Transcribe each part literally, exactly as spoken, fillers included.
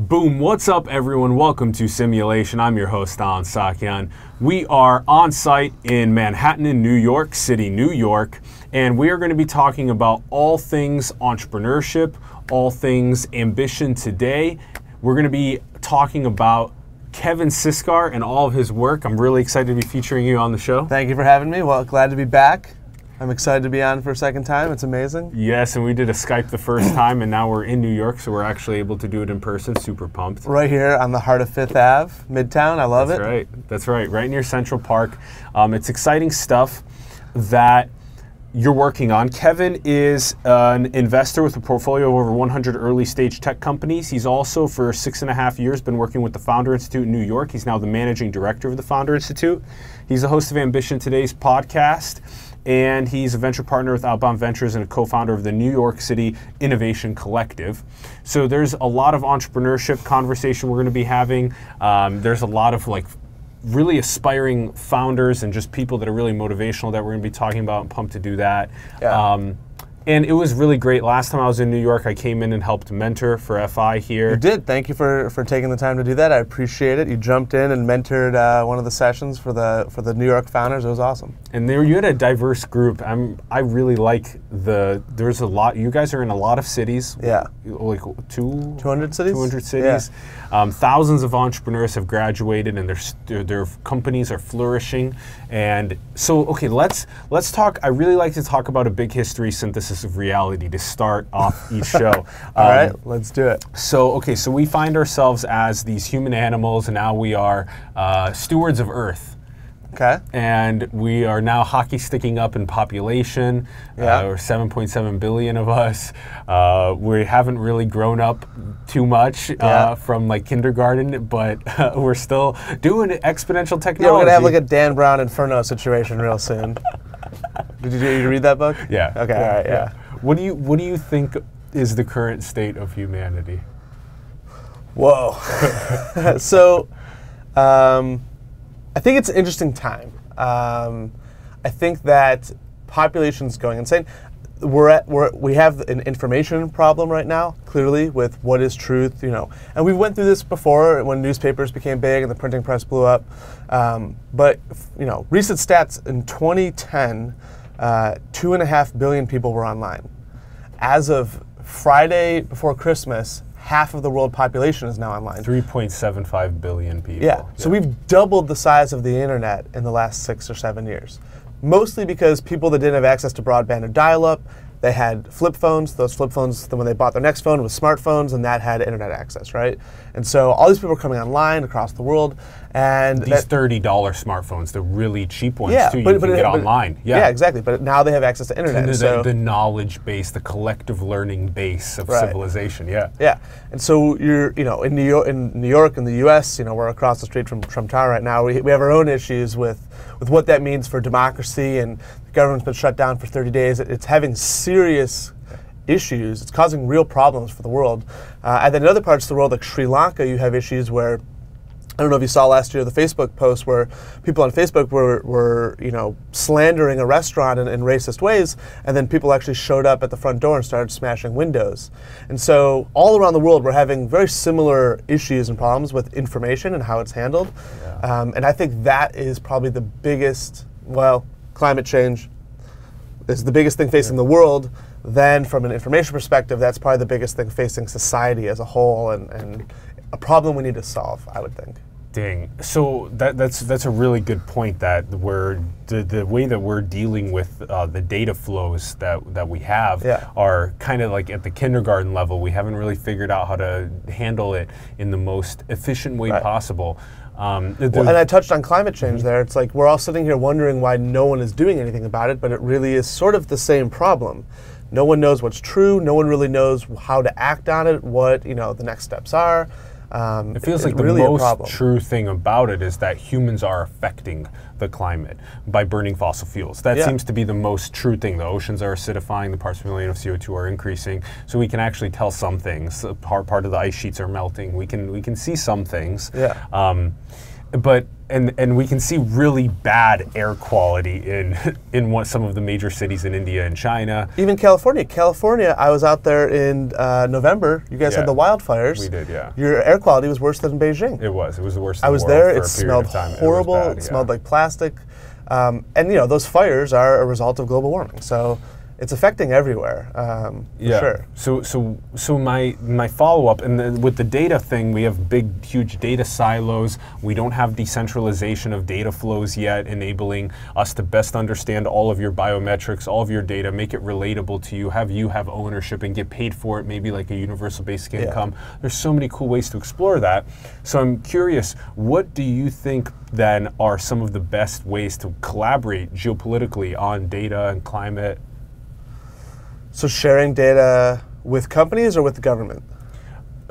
Boom, what's up everyone? Welcome to Simulation. I'm your host, Allen Saakyan. We are on site in Manhattan in New York City, New York, and we are going to be talking about all things entrepreneurship, all things ambition today. We're going to be talking about Kevin Siskar and all of his work. I'm really excited to be featuring you on the show. Thank you for having me. Well, glad to be back. I'm excited to be on for a second time. It's amazing. Yes, and we did a Skype the first time, and now we're in New York, so we're actually able to do it in person. Super pumped. Right here on the heart of Fifth Avenue, Midtown. I love it. That's right. That's right. Right near Central Park. Um, it's exciting stuff that you're working on. Kevin is an investor with a portfolio of over one hundred early stage tech companies. He's also, for six and a half years, been working with the Founder Institute in New York. He's now the managing director of the Founder Institute. He's the host of Ambition Today's podcast, and he's a venture partner with Outbound Ventures and a co-founder of the New York City Innovation Collective. So there's a lot of entrepreneurship conversation we're going to be having. Um, there's a lot of like really aspiring founders and just people that are really motivational that we're going to be talking about, and pumped to do that. Yeah. Um, and it was really great. Last time I was in New York, I came in and helped mentor for F I here. You did. Thank you for, for taking the time to do that. I appreciate it. You jumped in and mentored uh, one of the sessions for the for the New York founders. It was awesome. And there, you had a diverse group. I'm I really like the. There's a lot. You guys are in a lot of cities. Yeah. Like two. Two hundred cities. Two hundred cities. Yeah. Um, thousands of entrepreneurs have graduated, and their their companies are flourishing. And so, okay, let's let's talk. I really like to talk about a big history synthesis of reality to start off each show. um, All right, let's do it. So, okay, so we find ourselves as these human animals, and now we are uh, stewards of Earth. Okay. And we are now hockey sticking up in population. Yeah. Uh, or seven point seven billion of us. Uh, we haven't really grown up too much uh, yeah. from like kindergarten, but uh, we're still doing exponential technology. Yeah, we're gonna have like a Dan Brown Inferno situation real soon. Did you, did you read that book? Yeah. Okay. Yeah, all right, yeah. yeah. What do you What do you think is the current state of humanity? Whoa. So, um, I think it's an interesting time. Um, I think that population's going insane. We're at we're, we have an information problem right now, clearly, with what is truth, you know. And we went through this before when newspapers became big and the printing press blew up. Um, but you know, recent stats in twenty ten. Uh, two and a half billion people were online. As of Friday before Christmas, half of the world population is now online. three point seven five billion people. Yeah. yeah. So we've doubled the size of the internet in the last six or seven years. Mostly because people that didn't have access to broadband or dial-up, they had flip phones. Those flip phones, when they bought their next phone, was smartphones, and that had internet access, right? And so all these people are coming online across the world, and these thirty dollar smartphones, the really cheap ones, yeah, too, but, you but, can but, get but, online. Yeah. yeah, exactly. But now they have access to internet. The, so the, the knowledge base, the collective learning base of right. civilization. Yeah. Yeah. And so you're, you know, in New York, in New York, in the U S, you know, we're across the street from Trump Tower right now. We, we have our own issues with with what that means for democracy, and the government's been shut down for thirty days. It, it's having serious issues. It's causing real problems for the world. Uh, and then in other parts of the world, like Sri Lanka, you have issues where, I don't know if you saw last year the Facebook post where people on Facebook were, were you know, slandering a restaurant in, in racist ways, and then people actually showed up at the front door and started smashing windows. And so all around the world, we're having very similar issues and problems with information and how it's handled. Yeah. Um, and I think that is probably the biggest, well, climate change is the biggest thing facing yeah. the world. Then from an information perspective, that's probably the biggest thing facing society as a whole, and, and a problem we need to solve, I would think. Dang. So that, that's that's a really good point, that we're, the, the way that we're dealing with uh, the data flows that, that we have yeah. are kind of like at the kindergarten level. We haven't really figured out how to handle it in the most efficient way right. possible. Um, well, and I touched on climate change there. It's like we're all sitting here wondering why no one is doing anything about it, but it really is sort of the same problem. No one knows what's true. No one really knows how to act on it, what you know the next steps are. Um, it feels like the really most true thing about it is that humans are affecting the climate by burning fossil fuels. That yeah. seems to be the most true thing. The oceans are acidifying, the parts per million of C O two are increasing, so we can actually tell some things. Part part of the ice sheets are melting. We can we can see some things. Yeah. Um, but and and we can see really bad air quality in in what some of the major cities in India and China. Even California. California, I was out there in uh, November. You guys yeah. had the wildfires. We did, yeah. Your air quality was worse than Beijing. It was. It was the worst. I was there. It smelled horrible. It, bad, it yeah. smelled like plastic. Um, and you know, those fires are a result of global warming. So it's affecting everywhere. Um, for yeah. Sure. So so so my my follow up, and the, with the data thing, we have big, huge data silos. We don't have decentralization of data flows yet, enabling us to best understand all of your biometrics, all of your data, make it relatable to you, have you have ownership and get paid for it, maybe like a universal basic income. Yeah. There's so many cool ways to explore that. So I'm curious, what do you think then are some of the best ways to collaborate geopolitically on data and climate? So sharing data with companies or with the government?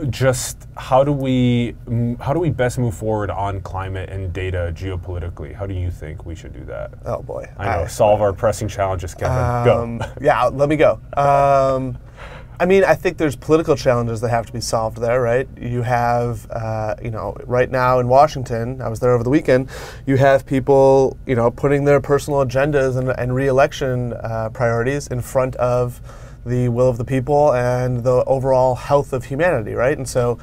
Just how do we how do we best move forward on climate and data geopolitically? How do you think we should do that? Oh boy, I know I, solve our pressing challenges, Kevin. Um, go. Yeah, let me go. Um, I mean, I think there's political challenges that have to be solved there, right? You have, uh, you know, right now in Washington, I was there over the weekend, you have people, you know, putting their personal agendas and, and re-election uh, priorities in front of the will of the people and the overall health of humanity, right? And so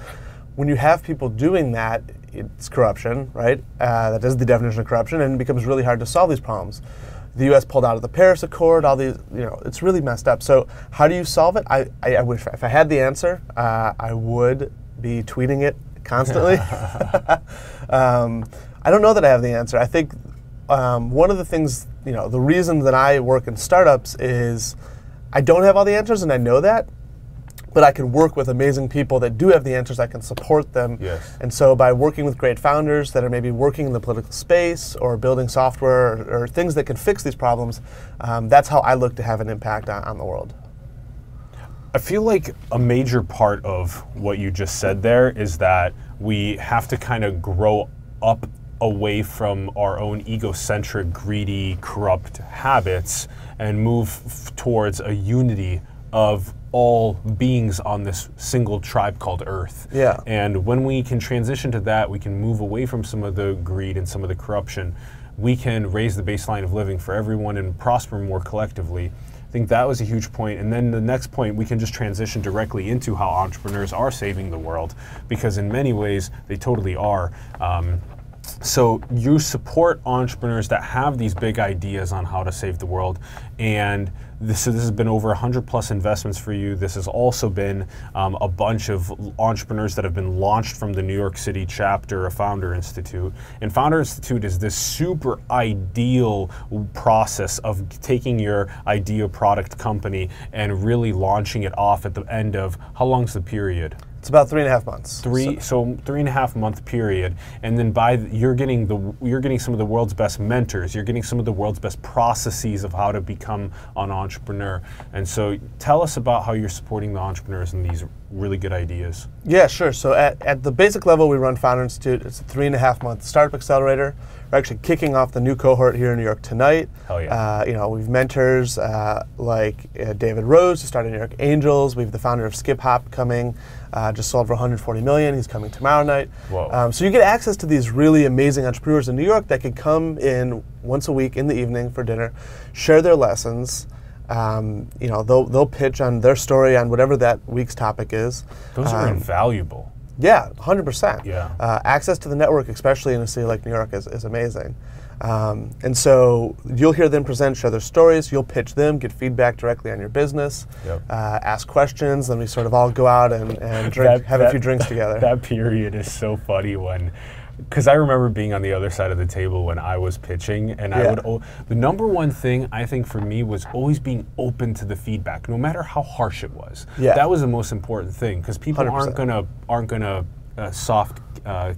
when you have people doing that, it's corruption, right? Uh, that is the definition of corruption, and it becomes really hard to solve these problems. The U S pulled out of the Paris Accord, all these, you know, it's really messed up. So how do you solve it? I, I, I wish, if I had the answer, uh, I would be tweeting it constantly. um, I don't know that I have the answer. I think um, one of the things, you know, the reason that I work in startups is I don't have all the answers, and I know that, but I can work with amazing people that do have the answers. I can support them. Yes. And so by working with great founders that are maybe working in the political space or building software or, or things that can fix these problems, um, that's how I look to have an impact on, on the world. I feel like a major part of what you just said there is that we have to kind of grow up away from our own egocentric, greedy, corrupt habits and move f- towards a unity of all beings on this single tribe called Earth. Yeah. And when we can transition to that, we can move away from some of the greed and some of the corruption. We can raise the baseline of living for everyone and prosper more collectively. I think that was a huge point. And then the next point, we can just transition directly into how entrepreneurs are saving the world, because in many ways, they totally are. Um, So you support entrepreneurs that have these big ideas on how to save the world, and this, this has been over one hundred plus investments for you. This has also been um, a bunch of entrepreneurs that have been launched from the New York City chapter of Founder Institute. And Founder Institute is this super ideal process of taking your idea product company and really launching it off at the end of, how long's the period? It's about three and a half months. Three, so. so three and a half month period, and then by the, you're getting the you're getting some of the world's best mentors. You're getting some of the world's best processes of how to become an entrepreneur. And so, tell us about how you're supporting the entrepreneurs in these really good ideas. Yeah, sure. So at, at the basic level, we run Founder Institute. It's a three and a half month startup accelerator. We're actually kicking off the new cohort here in New York tonight. Hell yeah! Uh, you know, we've mentors uh, like uh, David Rose, who started New York Angels. We have the founder of Skip Hop coming. Uh, just sold for one hundred forty million dollars. He's coming tomorrow night. Um, so you get access to these really amazing entrepreneurs in New York that can come in once a week in the evening for dinner, share their lessons. Um, you know, they'll they'll pitch on their story on whatever that week's topic is. Those um, are invaluable. Yeah, one hundred percent. Yeah. Uh, access to the network, especially in a city like New York, is, is amazing. Um, and so you'll hear them present, share their stories, you'll pitch them, get feedback directly on your business, yep. uh, ask questions, then we sort of all go out and, and drink, that, have that, a few drinks together. That period is so funny when, because I remember being on the other side of the table when I was pitching, and yeah. I would, o the number one thing I think for me was always being open to the feedback, no matter how harsh it was. Yeah. That was the most important thing, because people one hundred percent. aren't gonna, aren't gonna uh, soft Uh,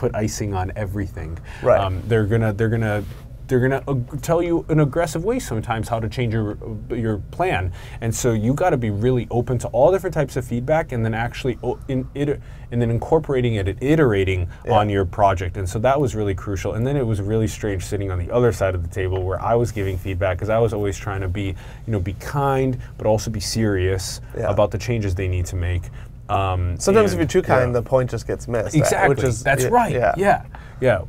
put icing on everything. Right. Um, they're gonna, they're gonna, they're gonna ag- tell you in aggressive ways sometimes how to change your your plan. And so you got to be really open to all different types of feedback, and then actually o in it, and then incorporating it and iterating yeah. on your project. And so that was really crucial. And then it was really strange sitting on the other side of the table where I was giving feedback, because I was always trying to be, you know, be kind, but also be serious yeah. about the changes they need to make. Um, sometimes and, if you're too kind, yeah. the point just gets missed. Exactly. Which is, That's yeah, right. Yeah. Yeah. yeah.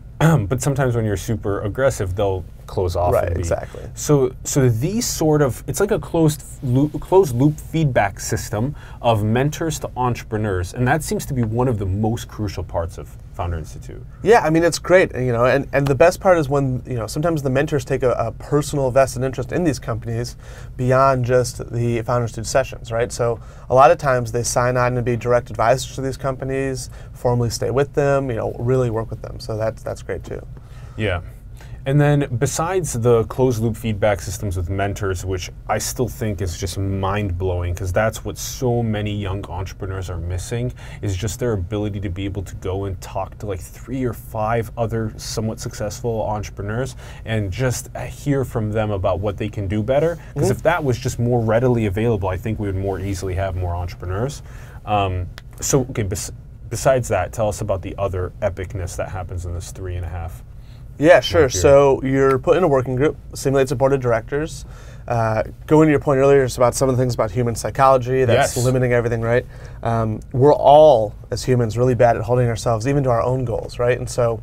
But sometimes when you're super aggressive, they'll close off. Right. And be, exactly. So, so these sort of, it's like a closed loop, closed loop feedback system of mentors to entrepreneurs, and that seems to be one of the most crucial parts of Founder Institute. Yeah, I mean, it's great, you know, and, and the best part is when, you know, sometimes the mentors take a, a personal vested interest in these companies beyond just the Founder Institute sessions, right? So a lot of times they sign on and be direct advisors to these companies, formally stay with them, you know, really work with them. So that's, that's great too. Yeah. And then besides the closed loop feedback systems with mentors, which I still think is just mind blowing, because that's what so many young entrepreneurs are missing, is just their ability to be able to go and talk to like three or five other somewhat successful entrepreneurs and just hear from them about what they can do better. Because mm-hmm. if that was just more readily available, I think we would more easily have more entrepreneurs. Um, so okay, bes besides that, tell us about the other epicness that happens in this three and a half. Yeah, sure. Right, so you're put in a working group, simulates a board of directors. Uh, going to your point earlier, it's about some of the things about human psychology that's yes. limiting everything, right? Um, we're all, as humans, really bad at holding ourselves even to our own goals, right? And so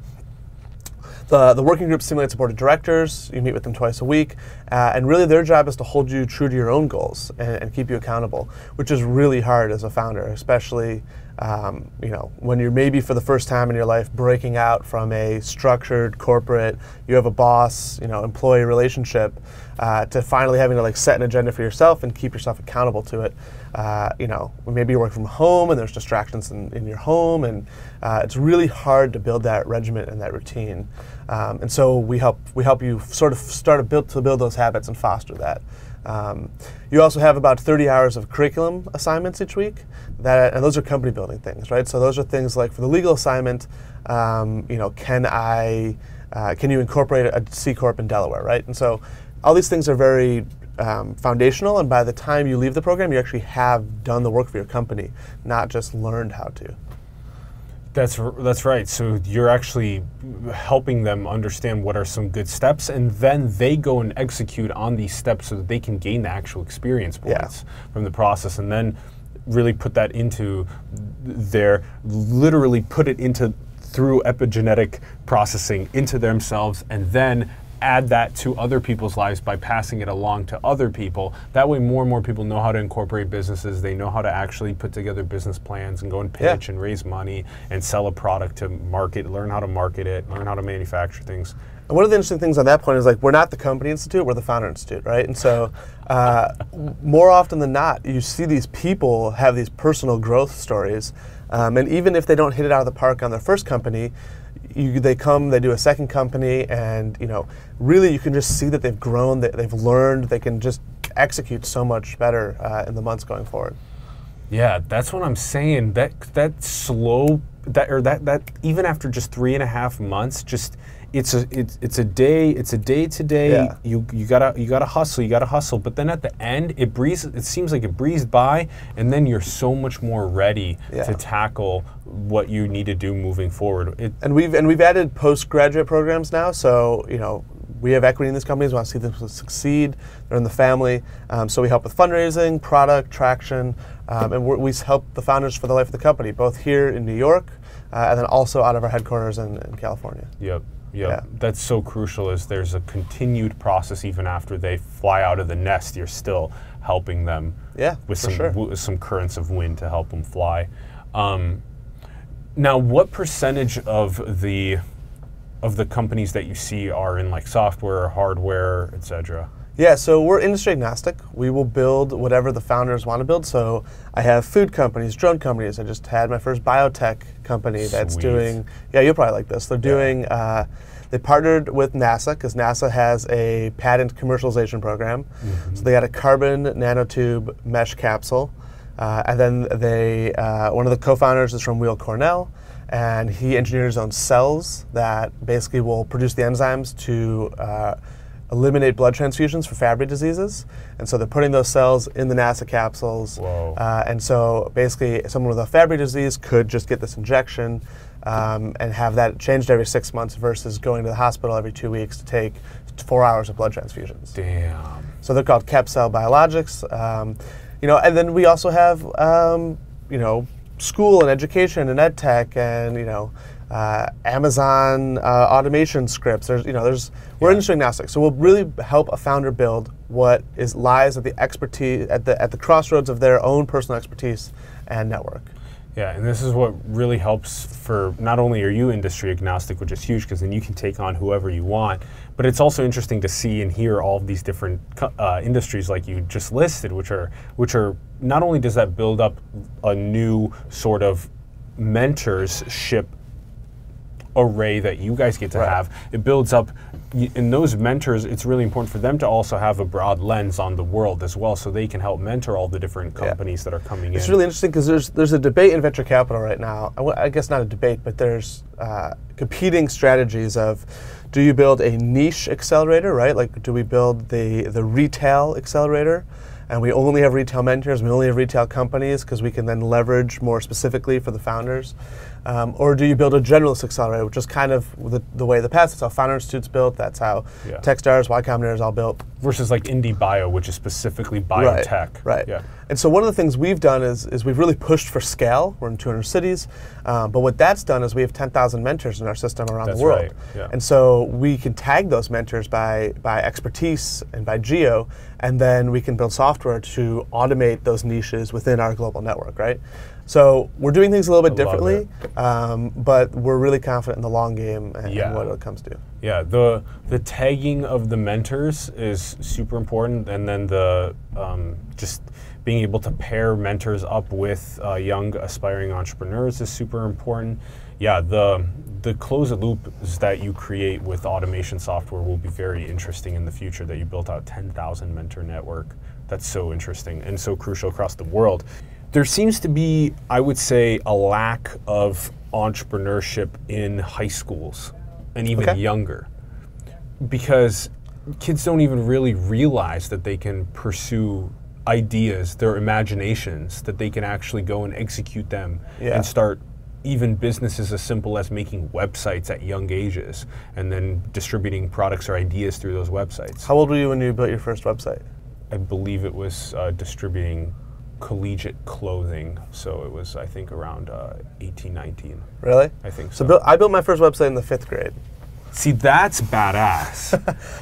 the, the working group simulates a board of directors. You meet with them twice a week. Uh, and really their job is to hold you true to your own goals and, and keep you accountable, which is really hard as a founder, especially Um, you know, when you're maybe for the first time in your life breaking out from a structured corporate, you have a boss, you know, employee relationship, uh, to finally having to like set an agenda for yourself and keep yourself accountable to it. Uh, you know, maybe you work from home and there's distractions in, in your home, and uh, it's really hard to build that regimen and that routine. Um, and so we help we help you sort of start to build to build those habits and foster that. Um, you also have about thirty hours of curriculum assignments each week, that, and those are company building things, right? So those are things like for the legal assignment, um, you know, can I, uh, can you incorporate a C Corp in Delaware, right? And so all these things are very um, foundational, and by the time you leave the program, you actually have done the work for your company, not just learned how to. That's, that's right. So you're actually helping them understand what are some good steps, and then they go and execute on these steps so that they can gain the actual experience points yeah. from the process, and then really put that into their, literally put it into through epigenetic processing into themselves, and then add that to other people's lives by passing it along to other people. That way more and more people know how to incorporate businesses. They know how to actually put together business plans and go and pitch yeah. and raise money and sell a product to market, learn how to market it, learn how to manufacture things. And one of the interesting things on that point is, like, we're not the Company Institute, we're the Founder Institute, right? And so uh, more often than not, you see these people have these personal growth stories. Um, and even if they don't hit it out of the park on their first company, You, they come, they do a second company, and you know, really, you can just see that they've grown, that they've learned, they can just execute so much better uh, in the months going forward. Yeah, that's what I'm saying. That that slow, that or that that even after just three and a half months, just it's a it's it's a day, it's a day to day. Yeah. You you gotta you gotta hustle, you gotta hustle. But then at the end, it breezes. It seems like it breezed by, and then you're so much more ready yeah. to tackle what you need to do moving forward. It, and we've and we've added postgraduate programs now, so you know we have equity in these companies. We want to see them succeed. They're in the family, um, so we help with fundraising, product traction, um, and we're, we help the founders for the life of the company, both here in New York uh, and then also out of our headquarters in, in California. Yep. Yep. Yeah, that's so crucial. Is there's a continued process even after they fly out of the nest. You're still helping them. Yeah, with some sure. w some currents of wind to help them fly. Um, Now, what percentage of the of the companies that you see are in like software, hardware, et cetera? Yeah, so we're industry agnostic. We will build whatever the founders want to build. So I have food companies, drone companies. I just had my first biotech company Sweet. that's doing, yeah, you'll probably like this. They're doing, yeah. uh, they partnered with NASA, because NASA has a patent commercialization program. Mm-hmm. So they got a carbon nanotube mesh capsule. Uh, and then they, uh, one of the co-founders is from Weill Cornell, and he engineers his own cells that basically will produce the enzymes to uh, eliminate blood transfusions for Fabry diseases. And so they're putting those cells in the NASA capsules. Whoa. Uh, and so basically someone with a Fabry disease could just get this injection um, and have that changed every six months versus going to the hospital every two weeks to take four hours of blood transfusions. Damn. So they're called Kept Cell Biologics. Um, You know, and then we also have, um, you know, school and education and ed tech and, you know, uh, Amazon uh, automation scripts. There's, you know, there's, we're yeah. industry agnostic. So we'll really help a founder build what is lies at the expertise, at the, at the crossroads of their own personal expertise and network. Yeah, and this is what really helps for, not only are you industry agnostic, which is huge because then you can take on whoever you want, but it's also interesting to see and hear all of these different uh, industries like you just listed, which are, which are, not only does that build up a new sort of mentorship array that you guys get to right. have, it builds up, in those mentors, it's really important for them to also have a broad lens on the world as well, so they can help mentor all the different companies yeah. that are coming it's in. It's really interesting because there's there's a debate in venture capital right now. I guess not a debate, but there's uh, competing strategies of, do you build a niche accelerator, right? Like, do we build the, the retail accelerator? And we only have retail mentors, we only have retail companies because we can then leverage more specifically for the founders. Um, or do you build a generalist accelerator, which is kind of the, the way the past, that's how Founder Institute's built, that's how yeah. Techstars, Y Combinator is all built. Versus like Indie Bio, which is specifically biotech. Right, right. Yeah. And so one of the things we've done is, is we've really pushed for scale. We're in two hundred cities, um, but what that's done is we have ten thousand mentors in our system around that's the world. Right. Yeah. And so we can tag those mentors by, by expertise and by geo, and then we can build software to automate those niches within our global network, right? So we're doing things a little bit differently, um, but we're really confident in the long game and, yeah. and what it comes to. Yeah, the the tagging of the mentors is super important, and then the um, just being able to pair mentors up with uh, young aspiring entrepreneurs is super important. Yeah, the the closed loops that you create with automation software will be very interesting in the future. That you built out ten thousand mentor network, that's so interesting and so crucial across the world. There seems to be, I would say, a lack of entrepreneurship in high schools and even okay. younger, because kids don't even really realize that they can pursue ideas, their imaginations, that they can actually go and execute them yeah. and start even businesses as simple as making websites at young ages and then distributing products or ideas through those websites. How old were you when you built your first website? I believe it was uh, distributing collegiate clothing, so it was, I think, around uh, eighteen, nineteen. Really? I think so. So bu I built my first website in the fifth grade. See, that's badass.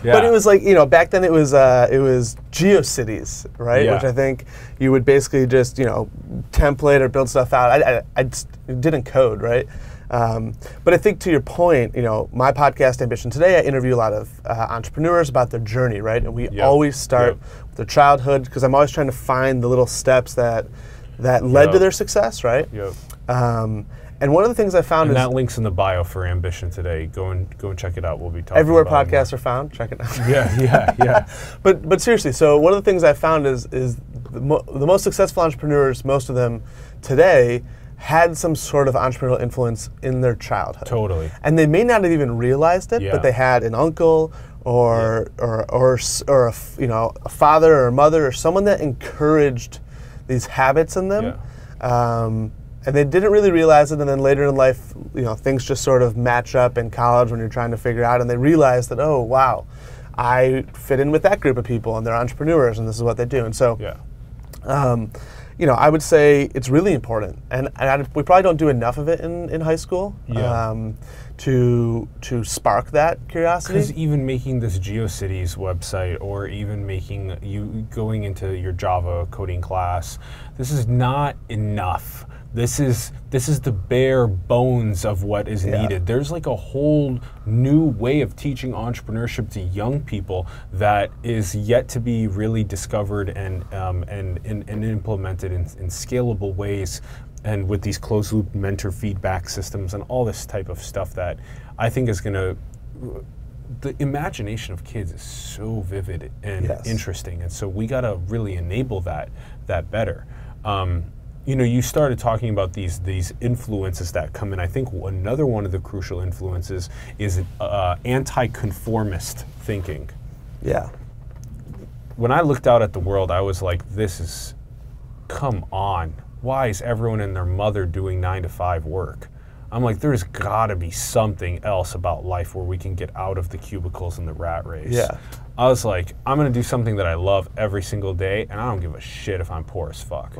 yeah. But it was like, you know, back then it was uh, it was GeoCities, right? Yeah. Which I think you would basically just, you know, template or build stuff out. I, I, I didn't code, right? Um, but I think to your point, you know, my podcast, Ambition Today, I interview a lot of uh, entrepreneurs about their journey, right? And we yep. always start yep. with their childhood, because I'm always trying to find the little steps that that led yep. to their success, right? Yep. Um, and one of the things I found and is... that link's in the bio for Ambition Today. Go and, go and check it out. We'll be talking everywhere about podcasts are found, check it out. yeah, yeah, yeah. but, but seriously, so one of the things I found is, is the, mo the most successful entrepreneurs, most of them today, had some sort of entrepreneurial influence in their childhood. Totally. And they may not have even realized it, yeah. but they had an uncle or yeah. or or or a, you know, a father or a mother or someone that encouraged these habits in them. Yeah. Um, and they didn't really realize it, and then later in life, you know, things just sort of match up in college when you're trying to figure out, and they realize that, oh wow, I fit in with that group of people and they're entrepreneurs and this is what they do. And so yeah. um, you know, I would say it's really important, and, and I, we probably don't do enough of it in, in high school yeah. um, to to spark that curiosity. Because even making this GeoCities website, or even making you going into your Java coding class, this is not enough. This is this is the bare bones of what is yeah. needed. There's like a whole new way of teaching entrepreneurship to young people that is yet to be really discovered and um, and, and and implemented in, in scalable ways, and with these closed loop mentor feedback systems and all this type of stuff that I think is going to. The imagination of kids is so vivid and yes. interesting, and so we got to really enable that that better. Um, You know, you started talking about these these influences that come in. I think another one of the crucial influences is uh, anti-conformist thinking. Yeah. When I looked out at the world, I was like, "This is, come on! Why is everyone and their mother doing nine to five work?" I'm like, "There's got to be something else about life where we can get out of the cubicles and the rat race." Yeah. I was like, I'm going to do something that I love every single day, and I don't give a shit if I'm poor as fuck.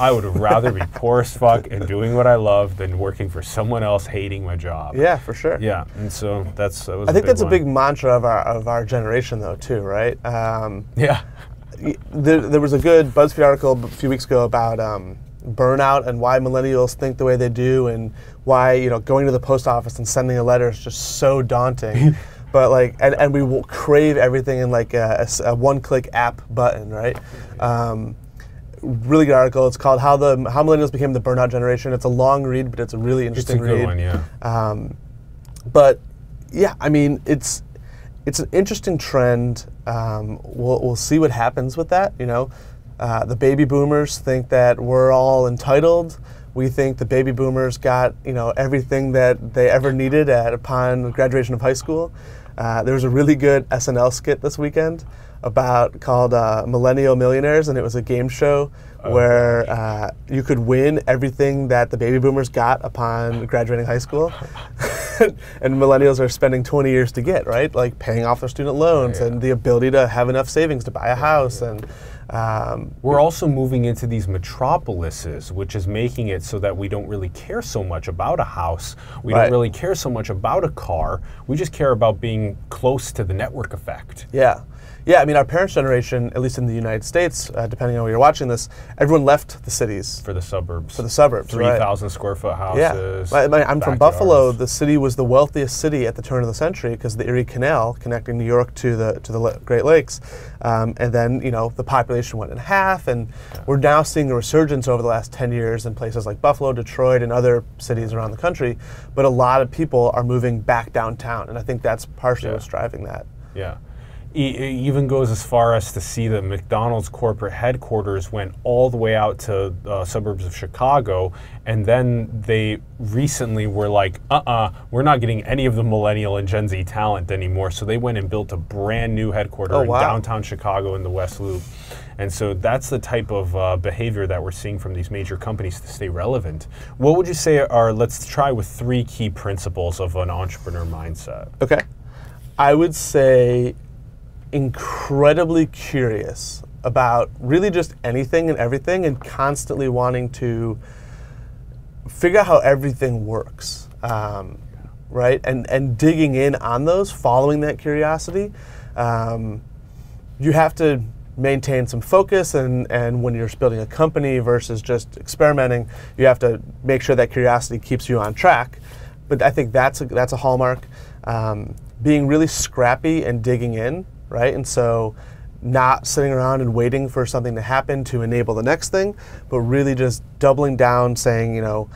I would rather be poor as fuck and doing what I love than working for someone else hating my job. Yeah, for sure. Yeah, and so that's that was I think that's one. a big mantra of our, of our generation, though, too, right? Um, yeah. There, there was a good BuzzFeed article a few weeks ago about um, burnout and why millennials think the way they do and why, you know, going to the post office and sending a letter is just so daunting. But like, and, and we will crave everything in like a, a one-click app button, right? Um, really good article. It's called "How the How Millennials Became the Burnout Generation." It's a long read, but it's a really interesting read. It's a good one, yeah. Um, but yeah, I mean, it's it's an interesting trend. Um, we'll we'll see what happens with that. You know, uh, the baby boomers think that we're all entitled. We think the baby boomers got you know everything that they ever needed at upon graduation of high school. Uh, there was a really good S N L skit this weekend about called uh, Millennial Millionaires, and it was a game show oh, where uh, you could win everything that the baby boomers got upon graduating high school. And millennials are spending twenty years to get, right? Like paying off their student loans yeah, yeah. and the ability to have enough savings to buy a yeah, house. Yeah. and. Um, We're also moving into these metropolises, which is making it so that we don't really care so much about a house. We right. don't really care so much about a car. We just care about being close to the network effect. Yeah. Yeah, I mean, our parents' generation, at least in the United States, uh, depending on where you're watching this, everyone left the cities. For the suburbs. For the suburbs, three thousand right. square foot houses. Yeah. I, I, I'm backyards. From Buffalo. The city was the wealthiest city at the turn of the century because the Erie Canal connecting New York to the to the Great Lakes. Um, and then, you know, the population went in half, and yeah. we're now seeing a resurgence over the last ten years in places like Buffalo, Detroit, and other cities around the country. But a lot of people are moving back downtown, and I think that's partially yeah. what's driving that. Yeah. It even goes as far as to see that McDonald's corporate headquarters went all the way out to uh, suburbs of Chicago, and then they recently were like, uh-uh, we're not getting any of the millennial and Gen Z talent anymore. So they went and built a brand new headquarters oh, wow. in downtown Chicago in the West Loop. And so that's the type of uh, behavior that we're seeing from these major companies to stay relevant. What would you say are, let's try with three key principles of an entrepreneur mindset? Okay. I would say incredibly curious about really just anything and everything, and constantly wanting to figure out how everything works, um, yeah. right? And and digging in on those, following that curiosity. Um, you have to maintain some focus, and, and when you're building a company versus just experimenting, you have to make sure that curiosity keeps you on track. But I think that's a, that's a hallmark. Um, being really scrappy and digging in. Right? And so not sitting around and waiting for something to happen to enable the next thing, but really just doubling down, saying, you know,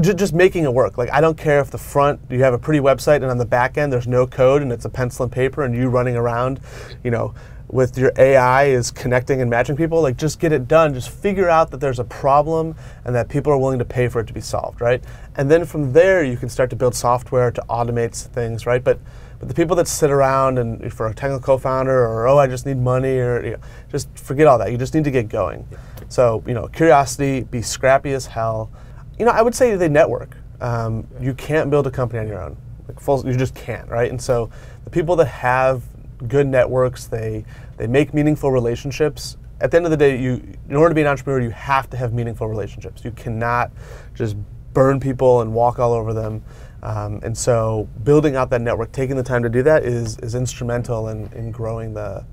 just making it work. Like, I don't care if the front, you have a pretty website, and on the back end there's no code and it's a pencil and paper and you running around, you know, with your A I is connecting and matching people. Like, just get it done. Just figure out that there's a problem and that people are willing to pay for it to be solved, right? And then from there you can start to build software to automate things, right? But But the people that sit around and for a technical co-founder, or oh, I just need money, or you know, just forget all that. You just need to get going. Yeah. So you know, curiosity, be scrappy as hell. You know, I would say they network. Um, yeah. You can't build a company on your own. Like full, you just can't, right? And so the people that have good networks, they they make meaningful relationships. At the end of the day, you in order to be an entrepreneur, you have to have meaningful relationships. You cannot just burn people and walk all over them. Um, and so building out that network, taking the time to do that is, is instrumental in, in growing the,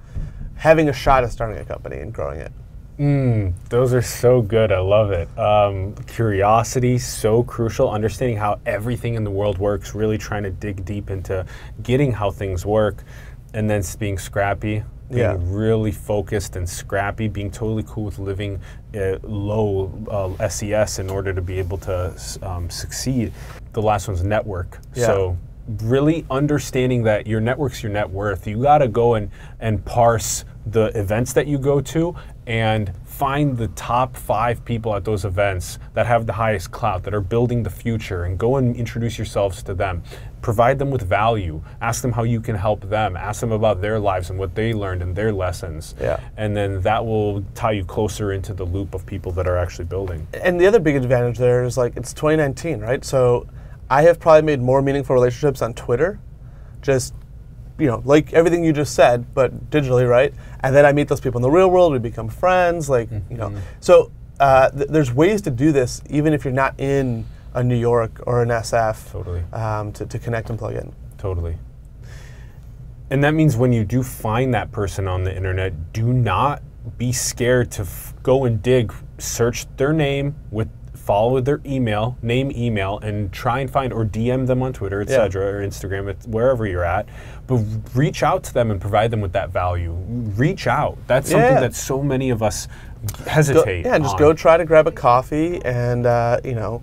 having a shot at starting a company and growing it. Mm, those are so good. I love it. Um, curiosity, so crucial. Understanding how everything in the world works, really trying to dig deep into getting how things work, and then being scrappy. Being yeah. really focused and scrappy, being totally cool with living uh, low uh, S E S in order to be able to um, succeed. The last one's network. Yeah. So really understanding that your network's your net worth. You gotta go and, and parse the events that you go to and find the top five people at those events that have the highest clout, that are building the future, and go and introduce yourselves to them. Provide them with value. Ask them how you can help them. Ask them about their lives and what they learned and their lessons. Yeah. And then that will tie you closer into the loop of people that are actually building. And the other big advantage there is, like, it's twenty nineteen, right? So I have probably made more meaningful relationships on Twitter, just you know, like everything you just said, but digitally, right? And then I meet those people in the real world, we become friends, like, mm-hmm. you know. So uh, th there's ways to do this, even if you're not in a New York or an S F, totally. um, to, to connect and plug in. Totally. And that means when you do find that person on the internet, do not be scared to f go and dig, search their name, with follow their email, name, email, and try and find, or D M them on Twitter, et cetera, yeah. or Instagram, wherever you're at. But reach out to them and provide them with that value. Reach out. That's yeah. something that so many of us hesitate. Go, yeah, and just on. Go try to grab a coffee and, uh, you know,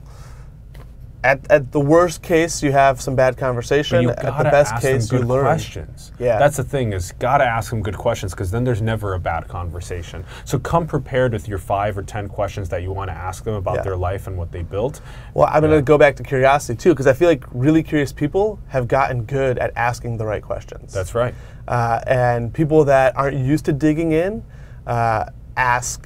At, at the worst case, you have some bad conversation. At the best case, you learn. Questions. Yeah, that's the thing, is gotta ask them good questions, because then there's never a bad conversation. So come prepared with your five or ten questions that you want to ask them about yeah. their life and what they built. Well, I'm yeah. gonna go back to curiosity too, because I feel like really curious people have gotten good at asking the right questions. That's right. Uh, and people that aren't used to digging in uh, ask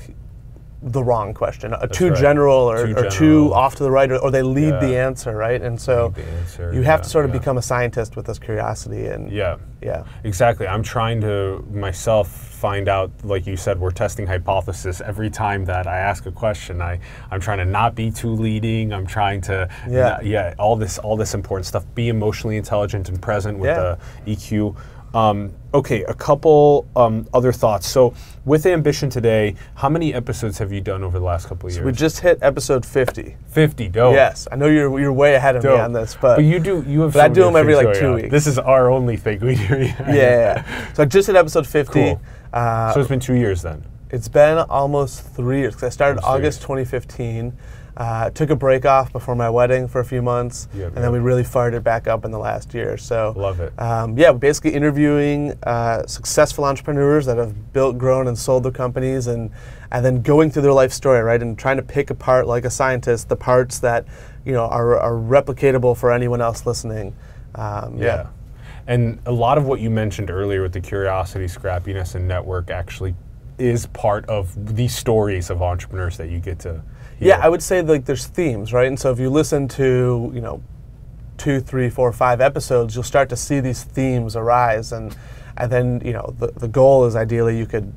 the wrong question, uh, too, right. general or, too general or too off to the right, or, or they lead yeah. the answer, right? And so answer, you have yeah, to sort of yeah. become a scientist with this curiosity. And yeah, yeah, exactly. I'm trying to myself find out, like you said, we're testing hypothesis every time that I ask a question. I I'm trying to not be too leading. I'm trying to yeah not, yeah all this all this important stuff. Be emotionally intelligent and present with yeah. the E Q. Um, okay, a couple um, other thoughts. So with Ambition Today, how many episodes have you done over the last couple of years? So we just hit episode fifty. fifty, dope. Yes, I know you're you're way ahead of dope. Me on this, but but you do you have. But I do them every like two on. Weeks. This is our only thing we do. yeah, yeah, yeah. So I just hit episode fifty. Cool. Uh, so it's been two years then. It's been almost three years because I started August twenty fifteen. Uh, took a break off before my wedding for a few months, yeah, and then we really fired it back up in the last year. So love it. Um, yeah, basically interviewing uh, successful entrepreneurs that have built, grown, and sold their companies, and and then going through their life story, right, and trying to pick apart, like a scientist, the parts that you know are, are replicatable for anyone else listening. Um, yeah. yeah, and a lot of what you mentioned earlier with the curiosity, scrappiness, and network actually is part of the stories of entrepreneurs that you get to. Yeah, I would say like there's themes, right? And so if you listen to, you know, two, three, four, five episodes, you'll start to see these themes arise, and and then, you know, the, the goal is ideally you could,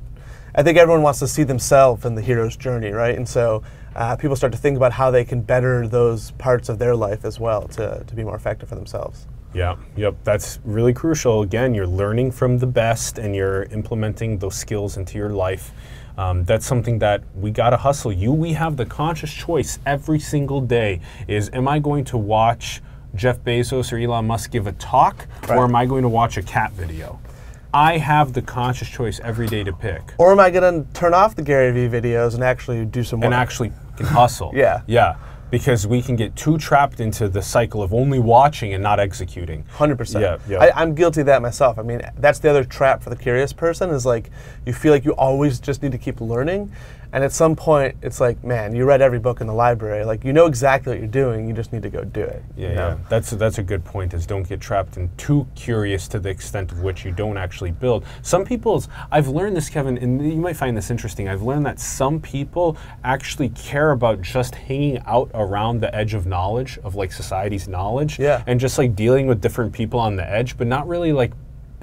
I think everyone wants to see themselves in the hero's journey, right? And so uh, people start to think about how they can better those parts of their life as well to, to be more effective for themselves. Yeah, yep, that's really crucial. Again, you're learning from the best and you're implementing those skills into your life. Um, that's something that we gotta hustle. You, we have the conscious choice every single day is, am I going to watch Jeff Bezos or Elon Musk give a talk, right. or am I going to watch a cat video? I have the conscious choice every day to pick. Or am I gonna turn off the Gary Vee videos and actually do some work? And actually hustle. Yeah. Yeah, because we can get too trapped into the cycle of only watching and not executing. one hundred percent. Yeah, yeah. I, I'm guilty of that myself. I mean, that's the other trap for the curious person is like, you feel like you always just need to keep learning. And at some point, it's like, man, you read every book in the library. Like, you know exactly what you're doing. You just need to go do it. Yeah, you know? yeah. That's, that's a good point, is don't get trapped and too curious to the extent of which you don't actually build. Some people's, I've learned this, Kevin, and you might find this interesting. I've learned that some people actually care about just hanging out around the edge of knowledge, of like society's knowledge, yeah. and just like dealing with different people on the edge, but not really like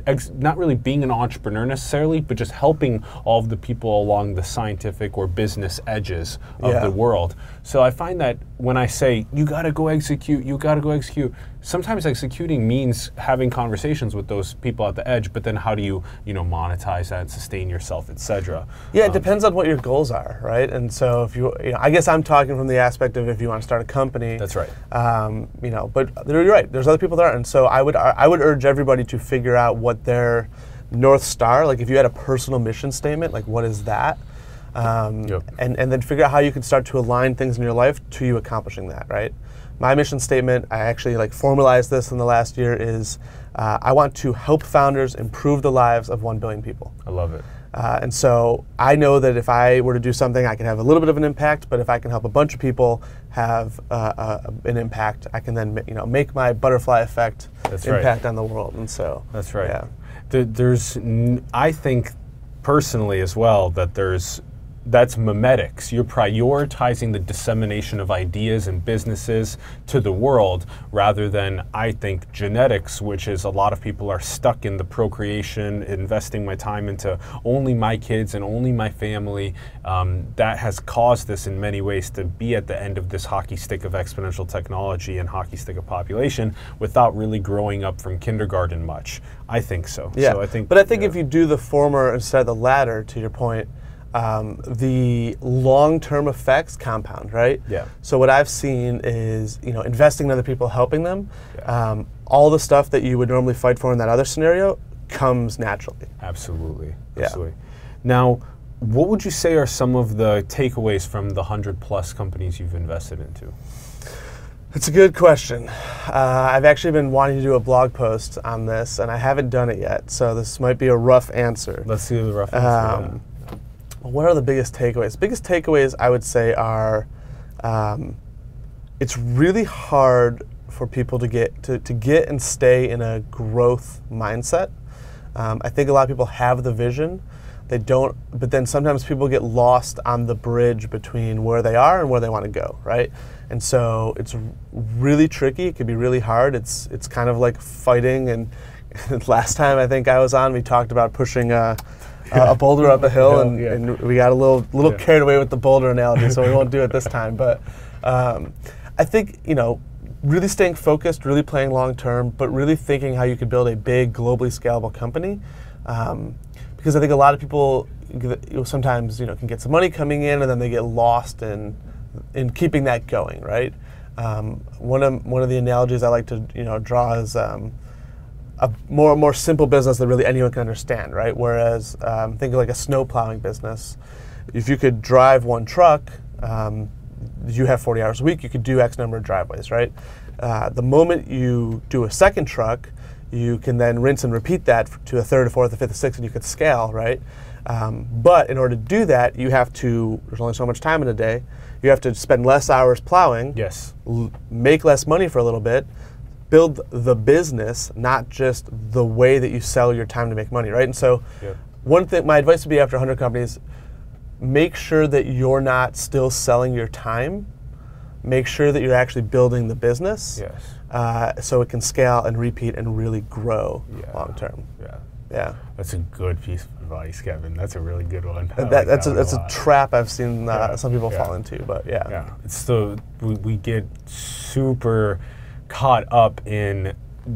Ex not really being an entrepreneur necessarily, but just helping all of the people along the scientific or business edges of yeah. the world. So I find that when I say, you gotta go execute, you gotta go execute, sometimes executing means having conversations with those people at the edge, but then how do you, you know, monetize that and sustain yourself, et cetera? Yeah, it um, depends on what your goals are, right? And so if you, you know, I guess I'm talking from the aspect of if you want to start a company. That's right. Um, you know, but you're right, there's other people that aren't. And so I would, I would urge everybody to figure out what their North Star, like if you had a personal mission statement, like what is that? Um, yep. and, and then figure out how you can start to align things in your life to you accomplishing that, right? My mission statement, I actually like formalized this in the last year, is uh, I want to help founders improve the lives of one billion people. I love it. Uh, and so I know that if I were to do something, I can have a little bit of an impact, but if I can help a bunch of people have uh, uh, an impact, I can then you know make my butterfly effect That's impact right. on the world. And so That's right. Yeah. There, there's, I think personally as well, that there's That's memetics. You're prioritizing the dissemination of ideas and businesses to the world rather than, I think, genetics, which is a lot of people are stuck in the procreation, investing my time into only my kids and only my family. Um, that has caused this in many ways to be at the end of this hockey stick of exponential technology and hockey stick of population without really growing up from kindergarten much. I think so. Yeah. So I think, but I think you know, if you do the former instead of the latter, to your point, Um, the long-term effects compound, right? Yeah. So what I've seen is, you know, investing in other people, helping them, yeah. um, all the stuff that you would normally fight for in that other scenario comes naturally. Absolutely. Absolutely. Yeah. Now, what would you say are some of the takeaways from the one hundred plus companies you've invested into? That's a good question. Uh, I've actually been wanting to do a blog post on this, and I haven't done it yet, so this might be a rough answer. Let's see the rough answer. Um, What are the biggest takeaways? Biggest takeaways I would say are, um, it's really hard for people to get to, to get and stay in a growth mindset. Um, I think a lot of people have the vision, they don't, but then sometimes people get lost on the bridge between where they are and where they want to go, right? And so it's really tricky. It can be really hard. It's it's kind of like fighting. And last time I think I was on, we talked about pushing a. Uh, a boulder up a hill, and, yeah. and we got a little little yeah. carried away with the boulder analogy, so we won't do it this time. But um, I think, you know, really staying focused, really playing long term, but really thinking how you could build a big, globally scalable company, um, because I think a lot of people sometimes, you know, can get some money coming in, and then they get lost in in keeping that going, right? Um, one of one of the analogies I like to you know draw is. Um, a more more simple business that really anyone can understand, right? Whereas um, think of like a snow plowing business. If you could drive one truck, um, you have forty hours a week, you could do X number of driveways, right? Uh, the moment you do a second truck, you can then rinse and repeat that to a third, a fourth, a fifth, a sixth, and you could scale, right? Um, but in order to do that, you have to, there's only so much time in a day, you have to spend less hours plowing, yes, l- make less money for a little bit, build the business, not just the way that you sell your time to make money, right? And so yeah. one thing, my advice would be after one hundred companies, make sure that you're not still selling your time. Make sure that you're actually building the business, yes. uh, so it can scale and repeat and really grow yeah. long term. Yeah. Yeah. That's a good piece of advice, Kevin. That's a really good one. That, like that's that a, that's a, a trap I've seen uh, yeah. some people yeah. fall into, but yeah. yeah. It's the, we, we get super caught up in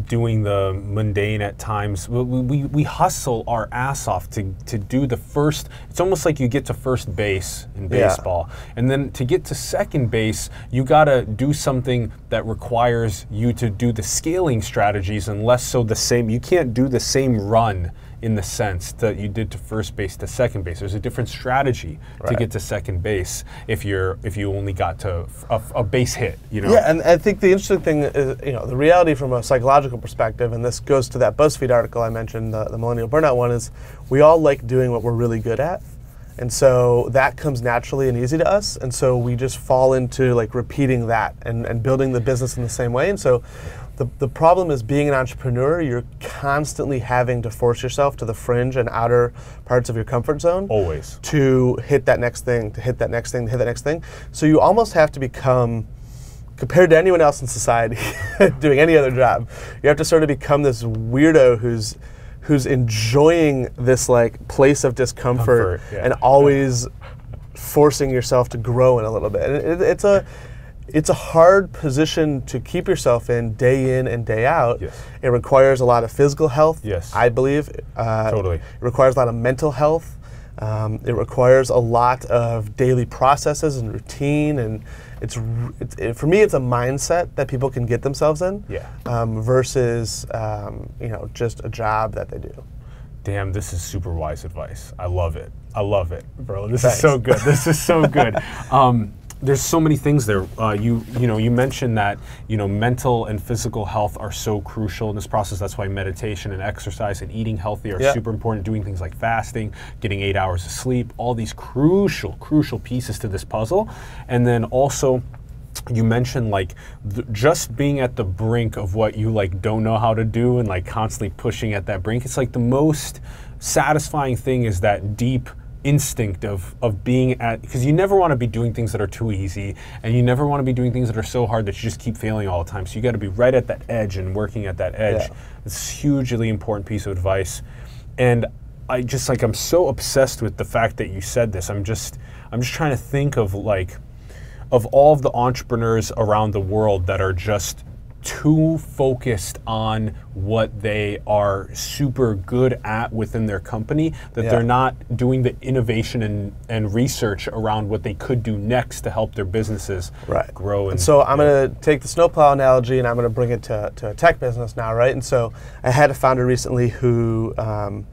doing the mundane at times. We, we, we hustle our ass off to, to do the first, it's almost like you get to first base in baseball. Yeah. And then to get to second base, you gotta do something that requires you to do the scaling strategies and less so the same, you can't do the same run in the sense that you did to first base to second base. There's a different strategy right. to get to second base if you're if you only got to a, a base hit, you know? Yeah, and I think the interesting thing is, you know, the reality from a psychological perspective, and this goes to that BuzzFeed article I mentioned, the, the millennial burnout one, is we all like doing what we're really good at. And so that comes naturally and easy to us. And so we just fall into like repeating that and, and building the business in the same way. And so The, the problem is being an entrepreneur, you're constantly having to force yourself to the fringe and outer parts of your comfort zone. Always. To hit that next thing, to hit that next thing, to hit that next thing. So you almost have to become, compared to anyone else in society doing any other job, you have to sort of become this weirdo who's who's enjoying this like place of discomfort, Comfort, yeah. and always yeah. forcing yourself to grow in a little bit. And it, it's a It's a hard position to keep yourself in day in and day out. Yes. It requires a lot of physical health, yes. I believe. Uh, totally. It requires a lot of mental health. Um, it requires a lot of daily processes and routine. And it's, it's it, for me, it's a mindset that people can get themselves in yeah. um, versus um, you know, just a job that they do. Damn, this is super wise advice. I love it. I love it, bro. This Thanks. is so good. This is so good. Um, There's so many things there. Uh, you you know you mentioned that you know mental and physical health are so crucial in this process. That's why meditation and exercise and eating healthy are yeah. super important. Doing things like fasting, getting eight hours of sleep, all these crucial crucial pieces to this puzzle. And then also, you mentioned like th- just being at the brink of what you like don't know how to do and like constantly pushing at that brink. It's like the most satisfying thing is that deep instinct of, of being at, because you never want to be doing things that are too easy, and you never want to be doing things that are so hard that you just keep failing all the time. So you got to be right at that edge and working at that edge. Yeah. It's a hugely important piece of advice. And I just, like, I'm so obsessed with the fact that you said this. I'm just, I'm just trying to think of, like, of all of the entrepreneurs around the world that are just too focused on what they are super good at within their company, that yeah. they're not doing the innovation and, and research around what they could do next to help their businesses right. grow. And, and so I'm yeah. going to take the snowplow analogy and I'm going to bring it to, to a tech business now, right? And so I had a founder recently who um,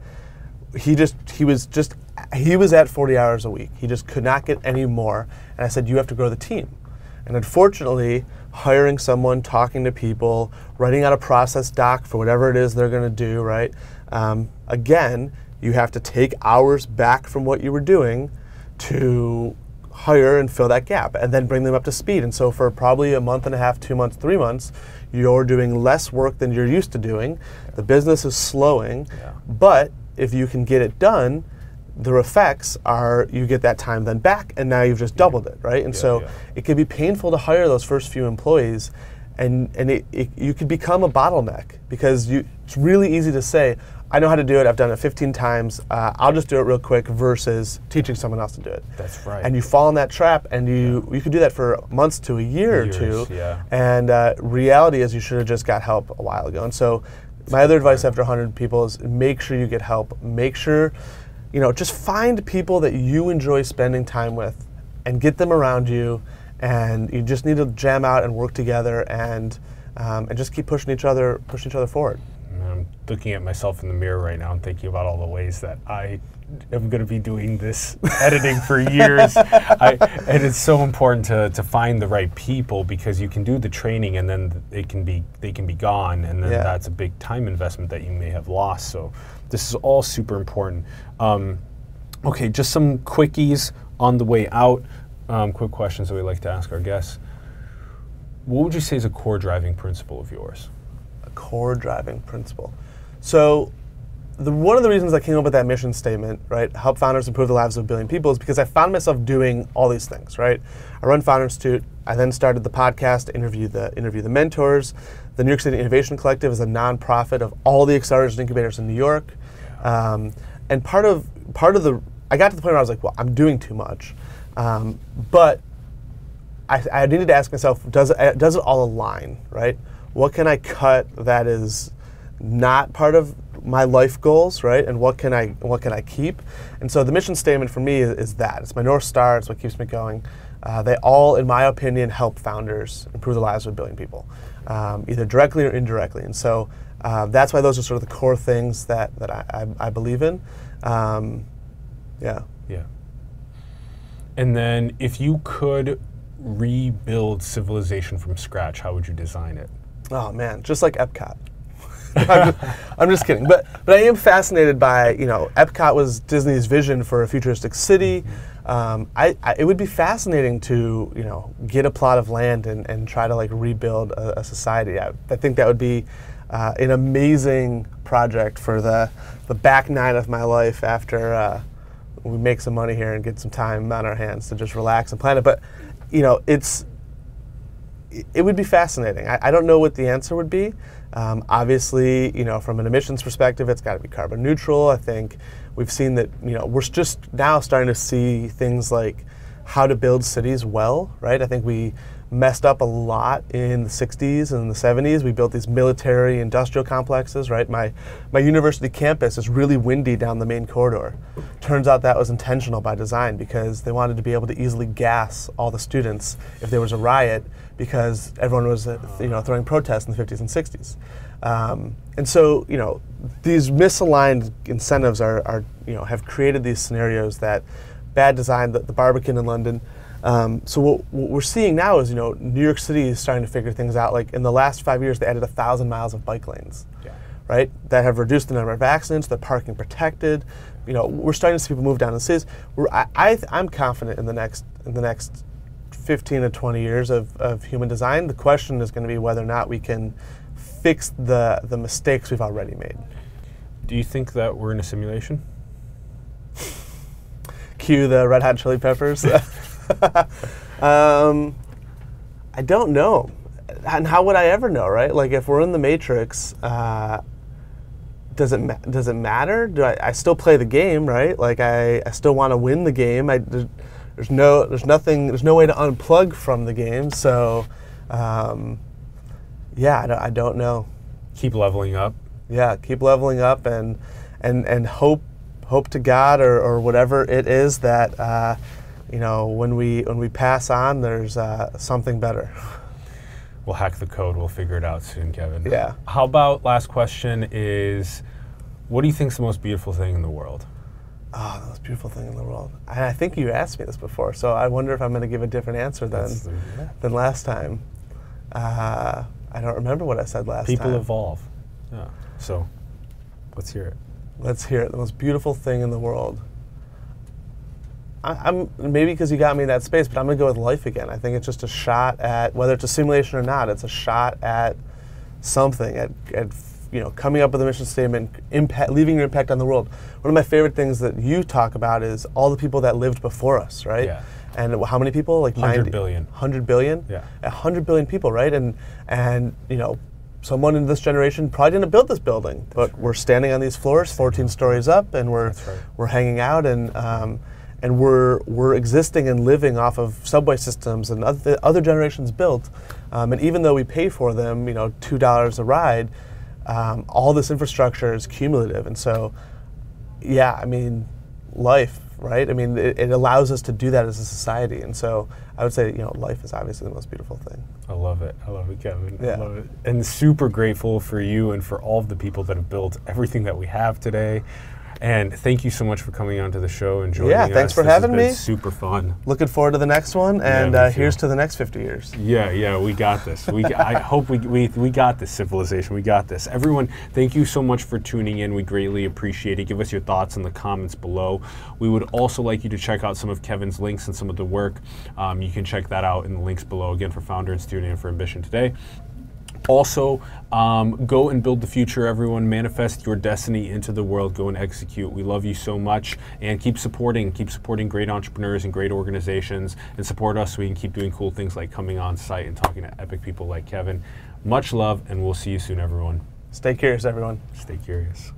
he just, he was just, he was at forty hours a week. He just could not get any more. And I said, you have to grow the team. And unfortunately, hiring someone, talking to people, writing out a process doc for whatever it is they're going to do, right? Um, again, you have to take hours back from what you were doing to hire and fill that gap and then bring them up to speed. And so for probably a month and a half, two months, three months, you're doing less work than you're used to doing. The business is slowing, yeah. but if you can get it done, the effects are you get that time then back, and now you've just doubled it, right? And yeah, so yeah. it can be painful to hire those first few employees, and, and it, it, you could become a bottleneck because you, it's really easy to say, I know how to do it, I've done it fifteen times, uh, I'll just do it real quick versus teaching someone else to do it. That's right. And you fall in that trap, and you, yeah. you could do that for months to a year Years, or two, yeah. and uh, reality is you should have just got help a while ago. And so That's my other advice after one hundred people is make sure you get help, make sure You know, just find people that you enjoy spending time with and get them around you, and you just need to jam out and work together and um, and just keep pushing each other pushing each other forward. I'm looking at myself in the mirror right now and thinking about all the ways that I am going to be doing this editing for years. I, and it's so important to, to find the right people, because you can do the training and then it can be they can be gone, and then yeah. that's a big time investment that you may have lost. So this is all super important. Um, okay, just some quickies on the way out. Um, quick questions that we like to ask our guests. What would you say is a core driving principle of yours? A core driving principle. So the, one of the reasons I came up with that mission statement, right, help founders improve the lives of a billion people, is because I found myself doing all these things, right? I run Founder Institute. I then started the podcast to interview the, interview the mentors. The New York City Innovation Collective is a nonprofit of all the accelerators and incubators in New York. Um, and part of, part of the, I got to the point where I was like, well, I'm doing too much. Um, but I, I needed to ask myself, does it, does it all align, right? What can I cut that is not part of my life goals, right? And what can I, what can I keep? And so the mission statement for me is, is that. It's my North Star, it's what keeps me going. Uh, they all, in my opinion, help founders improve the lives of a billion people, um, either directly or indirectly. And so Uh, that's why those are sort of the core things that, that I, I, I believe in. Um, yeah. Yeah. And then if you could rebuild civilization from scratch, how would you design it? Oh, man, just like Epcot. I'm, just, I'm just kidding. But, but I am fascinated by, you know, Epcot was Disney's vision for a futuristic city. Mm-hmm. um, I, I, it would be fascinating to, you know, get a plot of land and, and try to, like, rebuild a, a society. I, I think that would be Uh, an amazing project for the the back nine of my life after uh, we make some money here and get some time on our hands to just relax and plan it. But you know, it's it would be fascinating. I, I don't know what the answer would be. Um, obviously, you know, from an emissions perspective, it's got to be carbon neutral. I think we've seen that. You know, we're just now starting to see things like how to build cities well, right? I think we messed up a lot in the sixties and the seventies. We built these military industrial complexes, right? My, my university campus is really windy down the main corridor. Turns out that was intentional by design because they wanted to be able to easily gas all the students if there was a riot, because everyone was uh, you know, throwing protests in the fifties and sixties. Um, and so, you know, these misaligned incentives are, are, you know, have created these scenarios that bad design, the, the Barbican in London. Um, so what, what we're seeing now is, you know, New York City is starting to figure things out. Like in the last five years, they added a thousand miles of bike lanes, yeah. right? That have reduced the number of accidents. They're parking protected. You know, we're starting to see people move down to the cities. We're, I, I, I'm confident in the next in the next fifteen to twenty years of, of human design. The question is going to be whether or not we can fix the the mistakes we've already made. Do you think that we're in a simulation? Cue the Red Hot Chili Peppers. um, I don't know. And how would I ever know, right? Like, if we're in the Matrix, uh, does it ma does it matter? Do I, I still play the game, right? Like, I, I still want to win the game. I, there's no there's nothing there's no way to unplug from the game. So, um, yeah, I don't, I don't know. Keep leveling up. Yeah, keep leveling up, and and and hope hope to God or, or whatever it is that uh, you know, when we when we pass on, there's uh, something better. We'll hack the code. We'll figure it out soon, Kevin. Yeah. How about, last question is, what do you think is the most beautiful thing in the world? Oh, the most beautiful thing in the world. I, I think you asked me this before, so I wonder if I'm going to give a different answer than, the, yeah. than last time. Uh, I don't remember what I said last People time. People evolve. Yeah. So let's hear it. Let's hear it. The most beautiful thing in the world. I'm, maybe because you got me in that space, but I'm going to go with life again. I think it's just a shot at, whether it's a simulation or not, it's a shot at something, at, at you know, coming up with a mission statement, impact, leaving your impact on the world. One of my favorite things that you talk about is all the people that lived before us, right? Yeah. And how many people? Like one hundred billion. one hundred billion? Yeah. one hundred billion people, right? And, and you know, someone in this generation probably didn't build this building, That's but right. we're standing on these floors, fourteen stories up, and we're, right. we're hanging out, and um, and we're we're existing and living off of subway systems and other other generations built, um, and even though we pay for them, you know, two dollars a ride, um, all this infrastructure is cumulative, and so, yeah, I mean, life, right? I mean, it, it allows us to do that as a society, and so I would say, you know, life is obviously the most beautiful thing. I love it. I love it, Kevin. Yeah. I love it, and super grateful for you and for all of the people that have built everything that we have today. And thank you so much for coming onto the show and joining us. Yeah, thanks us. for this having has been me. Super fun. Looking forward to the next one, and yeah, uh, here's to the next fifty years. Yeah, yeah, we got this. We, I hope we, we we got this civilization. We got this. Everyone, thank you so much for tuning in. We greatly appreciate it. Give us your thoughts in the comments below. We would also like you to check out some of Kevin's links and some of the work. Um, you can check that out in the links below. Again, for Founder Institute and for Ambition Today. Also, um, go and build the future, everyone. Manifest your destiny into the world. Go and execute. We love you so much. And keep supporting. Keep supporting great entrepreneurs and great organizations. And support us so we can keep doing cool things like coming on site and talking to epic people like Kevin. Much love, and we'll see you soon, everyone. Stay curious, everyone. Stay curious.